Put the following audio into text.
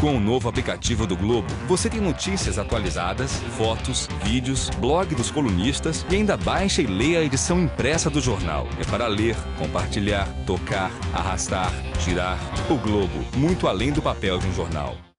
Com o novo aplicativo do Globo, você tem notícias atualizadas, fotos, vídeos, blog dos colunistas e ainda baixa e lê a edição impressa do jornal. É para ler, compartilhar, tocar, arrastar, girar. O Globo, muito além do papel de um jornal.